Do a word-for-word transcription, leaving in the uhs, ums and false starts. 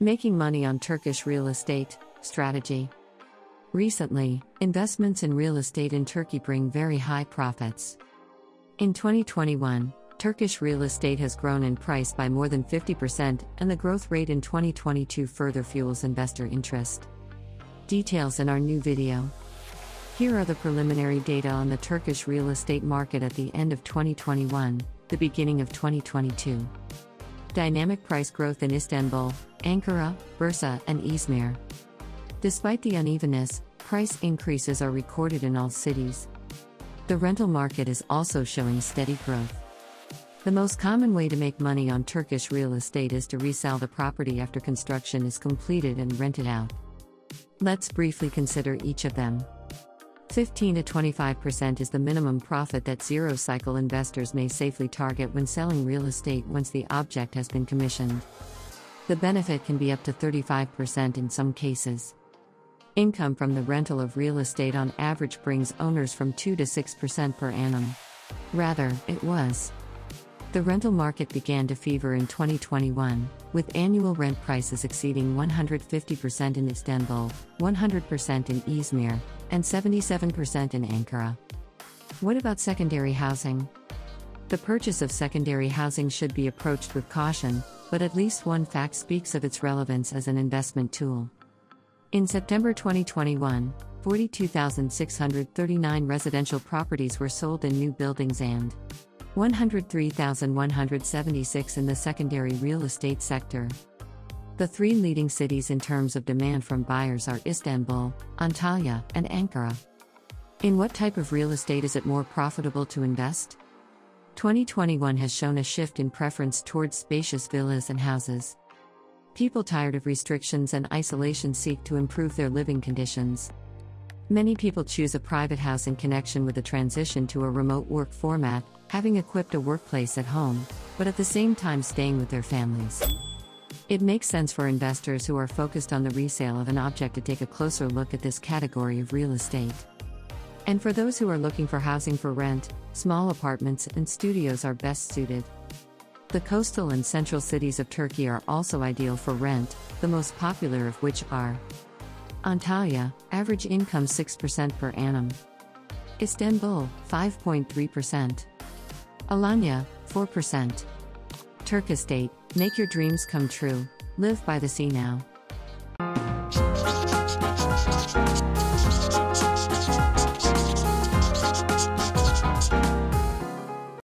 Making money on Turkish real estate strategy. Recently, investments in real estate in Turkey bring very high profits. In twenty twenty-one, Turkish real estate has grown in price by more than fifty percent, and the growth rate in twenty twenty-two further fuels investor interest. Details in our new video. Here are the preliminary data on the Turkish real estate market at the end of twenty twenty-one, the beginning of twenty twenty-two. Dynamic price growth in Istanbul, Ankara, Bursa, and Izmir. Despite the unevenness, price increases are recorded in all cities. The rental market is also showing steady growth. The most common way to make money on Turkish real estate is to resell the property after construction is completed and rent it out. Let's briefly consider each of them. fifteen to twenty-five percent is the minimum profit that zero-cycle investors may safely target when selling real estate once the object has been commissioned. The benefit can be up to thirty-five percent in some cases. Income from the rental of real estate on average brings owners from two to six percent per annum. Rather, it was. The rental market began to fever in twenty twenty-one, with annual rent prices exceeding one hundred fifty percent in Istanbul, one hundred percent in Izmir, and seventy-seven percent in Ankara. What about secondary housing? The purchase of secondary housing should be approached with caution, but at least one fact speaks of its relevance as an investment tool. In September twenty twenty-one, forty-two thousand six hundred thirty-nine residential properties were sold in new buildings and one hundred three thousand one hundred seventy-six in the secondary real estate sector. The three leading cities in terms of demand from buyers are Istanbul, Antalya, and Ankara. In what type of real estate is it more profitable to invest? twenty twenty-one has shown a shift in preference towards spacious villas and houses. People tired of restrictions and isolation seek to improve their living conditions. Many people choose a private house in connection with the transition to a remote work format, having equipped a workplace at home, but at the same time staying with their families. It makes sense for investors who are focused on the resale of an object to take a closer look at this category of real estate. And for those who are looking for housing for rent, small apartments and studios are best suited. The coastal and central cities of Turkey are also ideal for rent, the most popular of which are Antalya, average income six percent per annum. Istanbul, five point three percent. Alanya, four percent. Turk Estate, make your dreams come true, live by the sea now.